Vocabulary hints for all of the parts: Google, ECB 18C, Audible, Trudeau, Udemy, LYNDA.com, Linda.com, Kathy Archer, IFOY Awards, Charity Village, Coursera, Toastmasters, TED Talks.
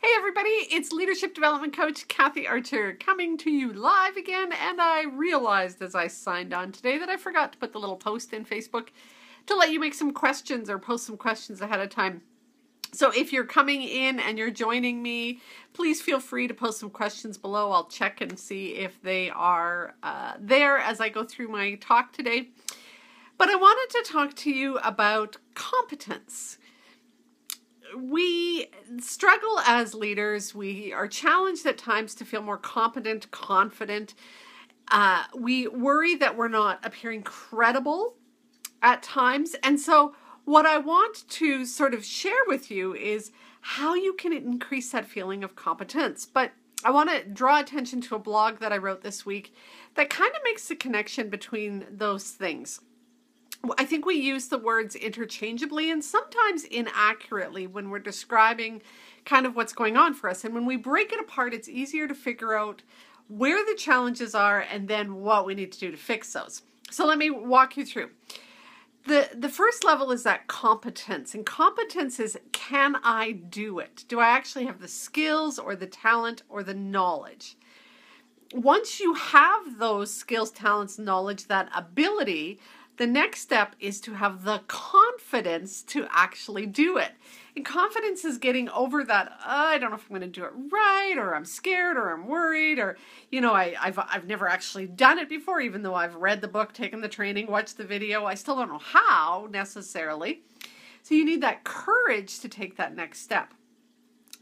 Hey everybody, it's Leadership Development Coach Kathy Archer coming to you live again, and I realized as I signed on today that I forgot to put the little post in Facebook to let you make some questions or post some questions ahead of time. So if you're coming in and you're joining me, please feel free to post some questions below. I'll check and see if they are there as I go through my talk today. But I wanted to talk to you about competence. We struggle as leaders. We are challenged at times to feel more competent, confident. We worry that we're not appearing credible at times. And so what I want to sort of share with you is how you can increase that feeling of competence. But I want to draw attention to a blog that I wrote this week that kind of makes the connection between those things. I think we use the words interchangeably and sometimes inaccurately when we're describing kind of what's going on for us. And when we break it apart, it's easier to figure out where the challenges are and then what we need to do to fix those. So let me walk you through. The first level is that competence. And competence is, can I do it? Do I actually have the skills or the talent or the knowledge? Once you have those skills, talents, knowledge, that ability, the next step is to have the confidence to actually do it. And confidence is getting over that, I don't know if I'm going to do it right, or I'm scared, or I'm worried, or, you know, I've never actually done it before, even though I've read the book, taken the training, watched the video. I still don't know how necessarily. So you need that courage to take that next step.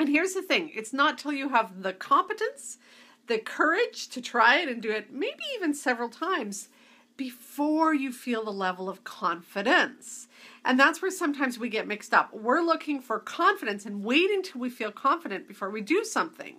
And here's the thing. It's not till you have the competence, the courage to try it and do it, maybe even several times, before you feel the level of confidence. And that's where sometimes we get mixed up. We're looking for confidence and waiting till we feel confident before we do something.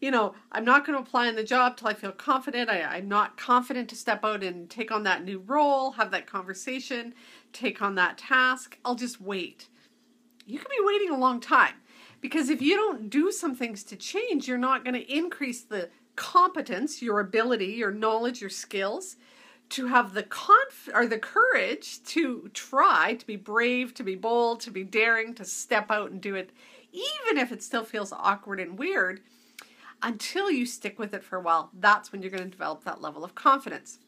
You know, I'm not going to apply in the job till I feel confident. I'm not confident to step out and take on that new role, have that conversation, take on that task. I'll just wait. You can be waiting a long time, because if you don't do some things to change, you're not going to increase the competence, your ability, your knowledge, your skills, to have the courage to try, to be brave, to be bold, to be daring, to step out and do it, even if it still feels awkward and weird, until you stick with it for a while. That's when you're going to develop that level of confidence.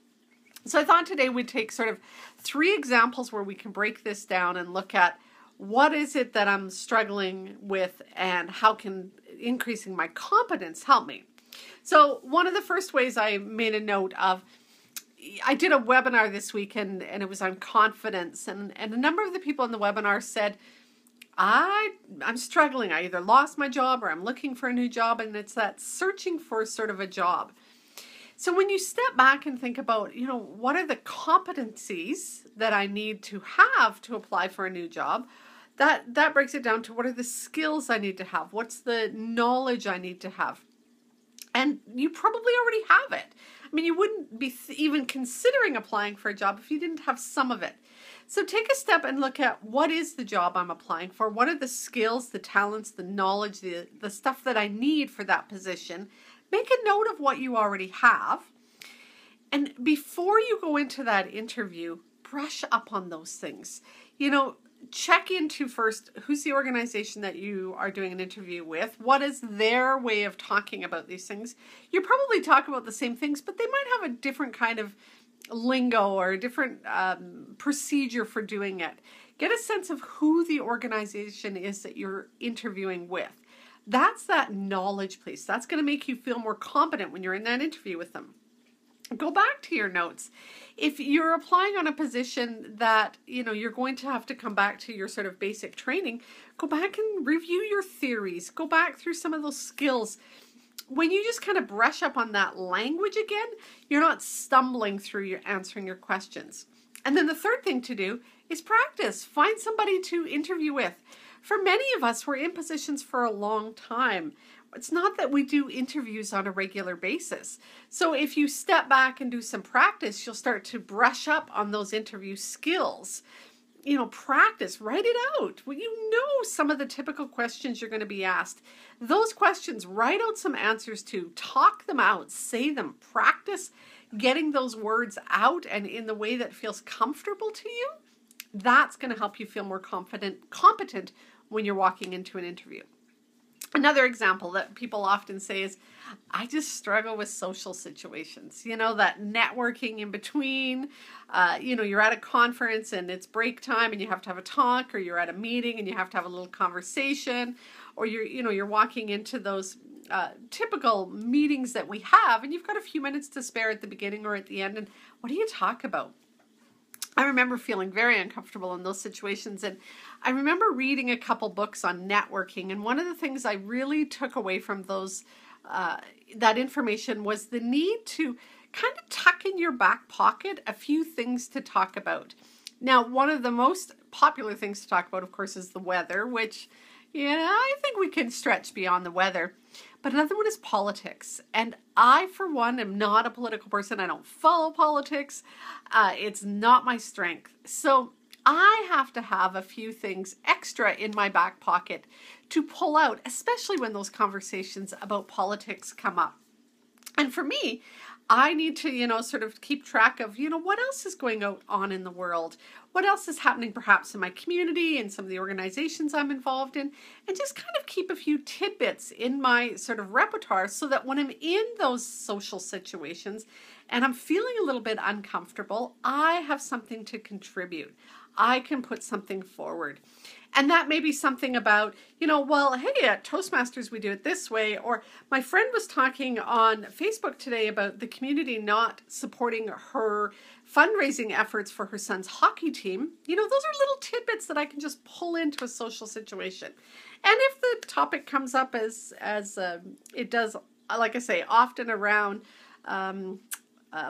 So I thought today we'd take sort of three examples where we can break this down and look at what is it that I'm struggling with and how can increasing my competence help me. So one of the first ways I made a note of, I did a webinar this week and it was on confidence, and a number of the people in the webinar said, I'm struggling. I either lost my job or I'm looking for a new job, and it's that searching for sort of a job. So when you step back and think about, you know, what are the competencies that I need to have to apply for a new job, that breaks it down to what are the skills I need to have, what's the knowledge I need to have. And you probably already have it. I mean, you wouldn't be even considering applying for a job if you didn't have some of it. So take a step and look at what is the job I'm applying for? What are the skills, the talents, the knowledge, the stuff that I need for that position? Make a note of what you already have. And before you go into that interview, brush up on those things. You know, check into first, who's the organization that you are doing an interview with? What is their way of talking about these things? You probably talk about the same things, but they might have a different kind of lingo or a different procedure for doing it. Get a sense of who the organization is that you're interviewing with. That's that knowledge piece. That's going to make you feel more competent when you're in that interview with them. Go back to your notes. If you're applying on a position that, you know, you're going to have to come back to your sort of basic training, go back and review your theories. Go back through some of those skills. When you just kind of brush up on that language again, you're not stumbling through your answering your questions. And then the third thing to do is practice. Find somebody to interview with. For many of us, we're in positions for a long time. It's not that we do interviews on a regular basis. So if you step back and do some practice, you'll start to brush up on those interview skills. You know, practice, write it out. Well, you know some of the typical questions you're going to be asked. Those questions, write out some answers to, talk them out, say them, practice getting those words out and in the way that feels comfortable to you. That's going to help you feel more confident, competent when you're walking into an interview. Another example that people often say is, I just struggle with social situations. You know, that networking in between, you know, you're at a conference and it's break time and you have to have a talk, or you're at a meeting and you have to have a little conversation, or you're, you know, you're walking into those typical meetings that we have and you've got a few minutes to spare at the beginning or at the end, and what do you talk about? I remember feeling very uncomfortable in those situations, and I remember reading a couple books on networking, and one of the things I really took away from those that information was the need to kind of tuck in your back pocket a few things to talk about. Now, one of the most popular things to talk about, of course, is the weather, which, yeah, I think we can stretch beyond the weather. But another one is politics. And I, for one, am not a political person. I don't follow politics. It's not my strength. So I have to have a few things extra in my back pocket to pull out, especially when those conversations about politics come up. And for me, I need to, you know, sort of keep track of, you know, what else is going on in the world? What else is happening perhaps in my community and some of the organizations I'm involved in? And just kind of keep a few tidbits in my sort of repertoire so that when I'm in those social situations and I'm feeling a little bit uncomfortable, I have something to contribute. I can put something forward. And that may be something about, you know, well, hey, at Toastmasters, we do it this way. Or my friend was talking on Facebook today about the community not supporting her fundraising efforts for her son's hockey team. You know, those are little tidbits that I can just pull into a social situation. And if the topic comes up as it does, like I say, often around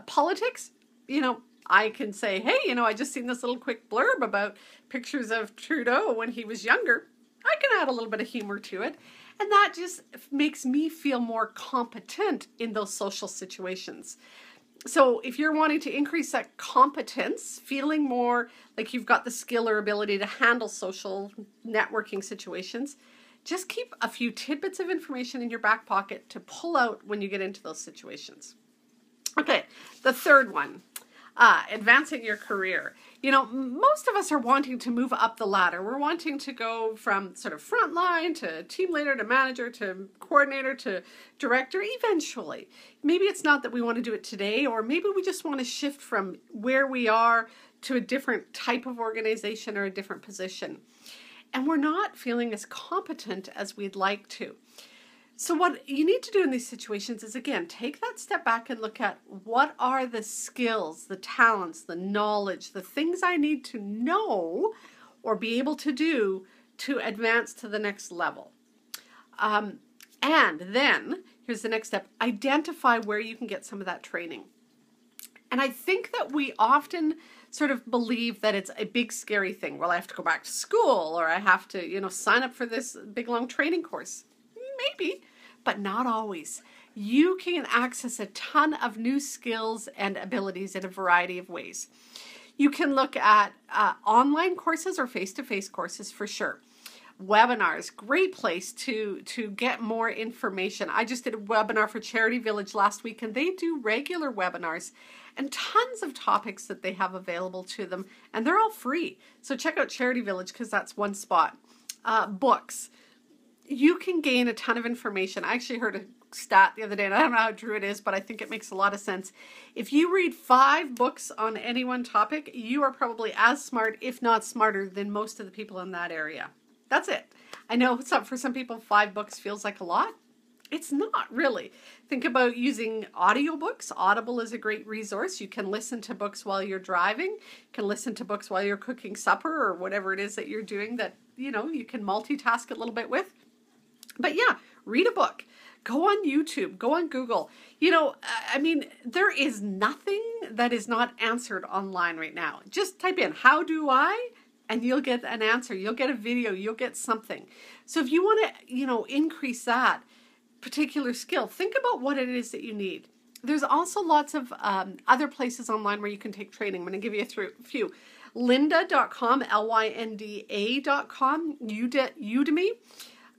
politics, you know, I can say, hey, you know, I just seen this little quick blurb about pictures of Trudeau when he was younger. I can add a little bit of humor to it. And that just makes me feel more competent in those social situations. So if you're wanting to increase that competence, feeling more like you've got the skill or ability to handle social networking situations, just keep a few tidbits of information in your back pocket to pull out when you get into those situations. Okay, the third one. Advancing your career. You know, most of us are wanting to move up the ladder. We're wanting to go from sort of frontline to team leader to manager to coordinator to director eventually. Maybe it's not that we want to do it today, or maybe we just want to shift from where we are to a different type of organization or a different position. And we're not feeling as competent as we'd like to. So what you need to do in these situations is, again, take that step back and look at what are the skills, the talents, the knowledge, the things I need to know or be able to do to advance to the next level. And then, here's the next step, identify where you can get some of that training. And I think that we often sort of believe that it's a big scary thing. Well, I have to go back to school, or I have to, you know, sign up for this big long training course. Maybe. But not always. You can access a ton of new skills and abilities in a variety of ways. You can look at online courses or face-to-face courses for sure. Webinars, great place to get more information. I just did a webinar for Charity Village last week, and they do regular webinars and tons of topics that they have available to them, and they're all free. So check out Charity Village because that's one spot. Books. You can gain a ton of information. I actually heard a stat the other day, and I don't know how true it is, but I think it makes a lot of sense. If you read 5 books on any one topic, you are probably as smart, if not smarter, than most of the people in that area. That's it. I know for some people, 5 books feels like a lot. It's not really. Think about using audiobooks. Audible is a great resource. You can listen to books while you're driving. You can listen to books while you're cooking supper or whatever it is that you're doing that, you know, you can multitask a little bit with. But yeah, read a book, go on YouTube, go on Google. You know, I mean, there is nothing that is not answered online right now. Just type in, how do I? And you'll get an answer. You'll get a video. You'll get something. So if you want to, you know, increase that particular skill, think about what it is that you need. There's also lots of other places online where you can take training. I'm going to give you a few. Linda.com, LYNDA.com, Udemy.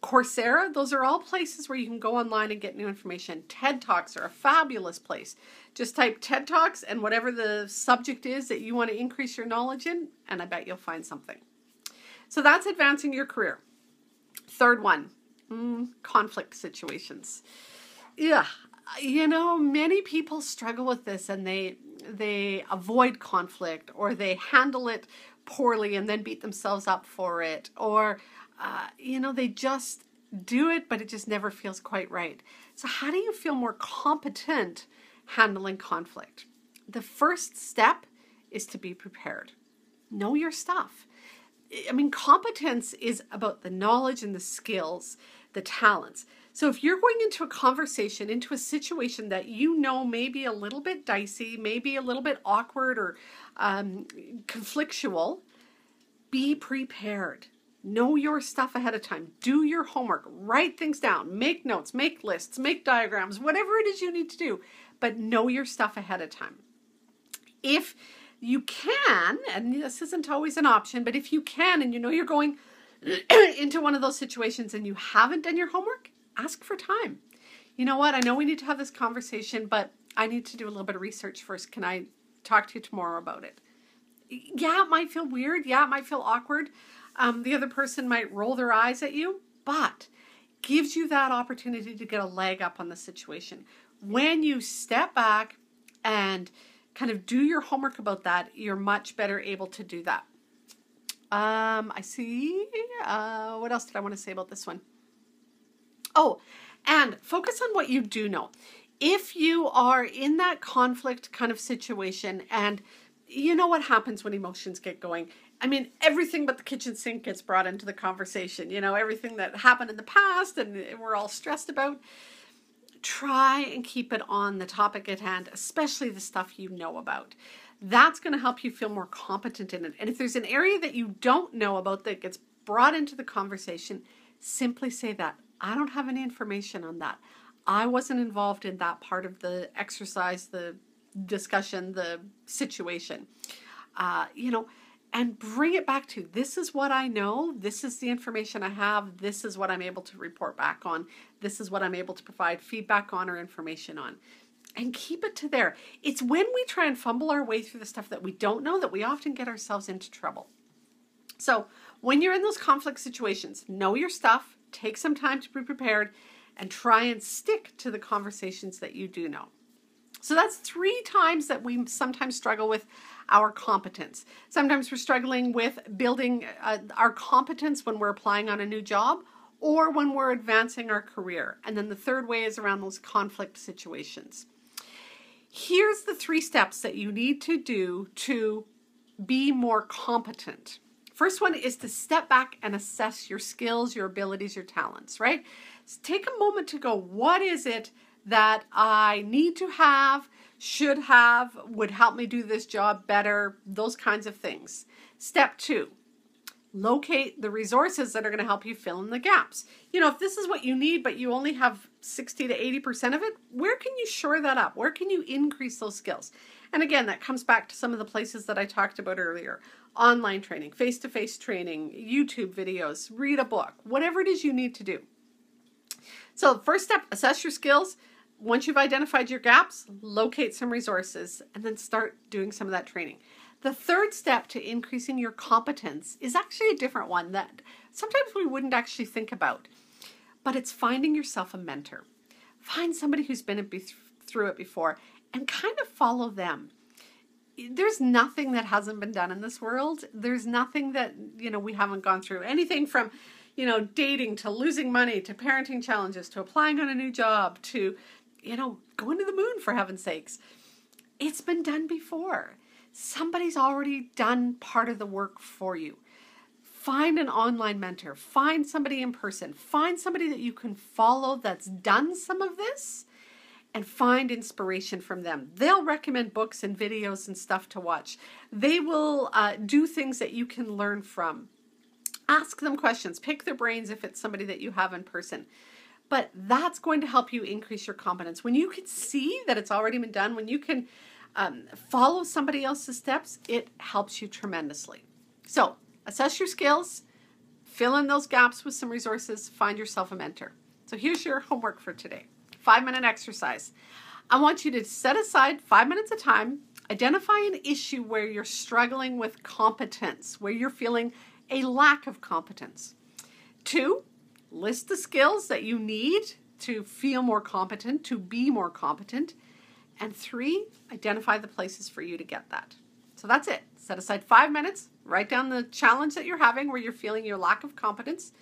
Coursera, those are all places where you can go online and get new information. TED Talks are a fabulous place. Just type TED Talks and whatever the subject is that you want to increase your knowledge in, and I bet you'll find something. So that's advancing your career. Third one, conflict situations. Yeah, you know, many people struggle with this, and they avoid conflict, or they handle it poorly and then beat themselves up for it, or, you know, they just do it, but it just never feels quite right. So how do you feel more competent handling conflict? The first step is to be prepared. Know your stuff. I mean, competence is about the knowledge and the skills, the talents. So if you're going into a conversation, into a situation that you know may be a little bit dicey, maybe a little bit awkward or conflictual, be prepared. Know your stuff ahead of time. Do your homework. Write things down. Make notes. Make lists. Make diagrams. Whatever it is you need to do, but know your stuff ahead of time. If you can, and this isn't always an option, but if you can and you know you're going into one of those situations and you haven't done your homework, ask for time. You know what? I know we need to have this conversation, but I need to do a little bit of research first. Can I talk to you tomorrow about it? Yeah, it might feel weird. Yeah, it might feel awkward. The other person might roll their eyes at you, but gives you that opportunity to get a leg up on the situation. When you step back and kind of do your homework about that, you're much better able to do that. I see. What else did I want to say about this one? Oh, and focus on what you do know. If you are in that conflict kind of situation, and you know what happens when emotions get going. I mean, everything but the kitchen sink gets brought into the conversation. You know, everything that happened in the past and we're all stressed about. Try and keep it on the topic at hand, especially the stuff you know about. That's going to help you feel more competent in it. And if there's an area that you don't know about that gets brought into the conversation, simply say that. I don't have any information on that. I wasn't involved in that part of the exercise, the discussion, the situation. You know, and bring it back to, this is what I know, this is the information I have, this is what I'm able to report back on, this is what I'm able to provide feedback on or information on. And keep it to there. It's when we try and fumble our way through the stuff that we don't know that we often get ourselves into trouble. So when you're in those conflict situations, know your stuff, take some time to be prepared, and try and stick to the conversations that you do know. So that's 3 times that we sometimes struggle with our competence. Sometimes we're struggling with building our competence when we're applying on a new job or when we're advancing our career. And then the third way is around those conflict situations. Here's the 3 steps that you need to do to be more competent. First one is to step back and assess your skills, your abilities, your talents, right? So take a moment to go, what is it that I need to have, should have, would help me do this job better, those kinds of things. Step 2, locate the resources that are going to help you fill in the gaps. You know, if this is what you need, but you only have 60 to 80% of it, where can you shore that up? Where can you increase those skills? And again, that comes back to some of the places that I talked about earlier. Online training, face-to-face training, YouTube videos, read a book, whatever it is you need to do. So first step, assess your skills. Once you've identified your gaps, locate some resources and then start doing some of that training. The third step to increasing your competence is actually a different one that sometimes we wouldn't actually think about, but it's finding yourself a mentor. Find somebody who's been through it before and kind of follow them. There's nothing that hasn't been done in this world. There's nothing that, you know, we haven't gone through. Anything from, you know, dating to losing money to parenting challenges to applying on a new job to, you know, going to the moon, for heaven's sakes. It's been done before. Somebody's already done part of the work for you. Find an online mentor. Find somebody in person. Find somebody that you can follow that's done some of this and find inspiration from them. They'll recommend books and videos and stuff to watch. They will do things that you can learn from. Ask them questions. Pick their brains if it's somebody that you have in person. But that's going to help you increase your competence. When you can see that it's already been done, when you can follow somebody else's steps, it helps you tremendously. So assess your skills, fill in those gaps with some resources, find yourself a mentor. So here's your homework for today. 5-minute exercise. I want you to set aside 5 minutes of time, identify an issue where you're struggling with competence, where you're feeling a lack of competence. 2, List the skills that you need to feel more competent, to be more competent. And 3, identify the places for you to get that. So that's it. Set aside 5 minutes, write down the challenge that you're having where you're feeling your lack of competence.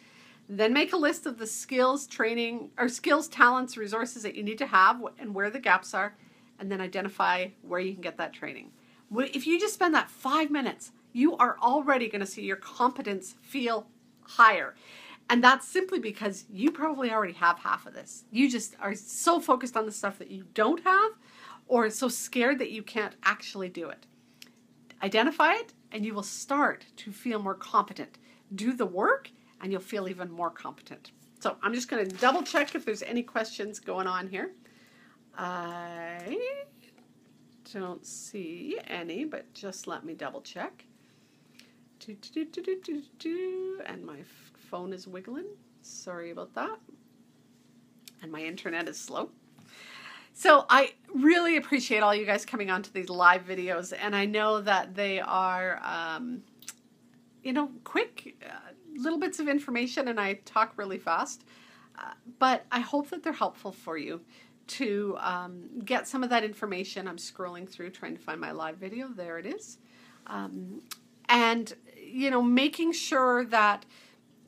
Then make a list of the skills, training, or skills, talents, resources that you need to have and where the gaps are, and then identify where you can get that training. If you just spend that 5 minutes, you are already going to see your competence feel higher. And that's simply because you probably already have half of this. You just are so focused on the stuff that you don't have or so scared that you can't actually do it. Identify it and you will start to feel more competent. Do the work and you'll feel even more competent. So I'm just going to double check if there's any questions going on here. I don't see any, but just let me double check. And my phone is wiggling. Sorry about that. And my internet is slow. So I really appreciate all you guys coming on to these live videos. And I know that they are, you know, quick little bits of information, and I talk really fast. But I hope that they're helpful for you to get some of that information. I'm scrolling through trying to find my live video. There it is. And, you know, making sure that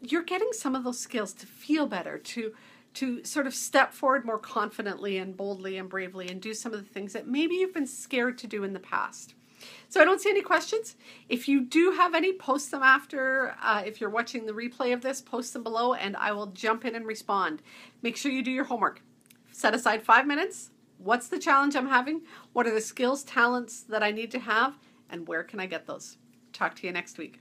you're getting some of those skills to feel better, to sort of step forward more confidently and boldly and bravely and do some of the things that maybe you've been scared to do in the past. So I don't see any questions. If you do have any, post them after. If you're watching the replay of this, post them below and I will jump in and respond. Make sure you do your homework. Set aside 5 minutes. What's the challenge I'm having? What are the skills, talents that I need to have? And where can I get those? Talk to you next week.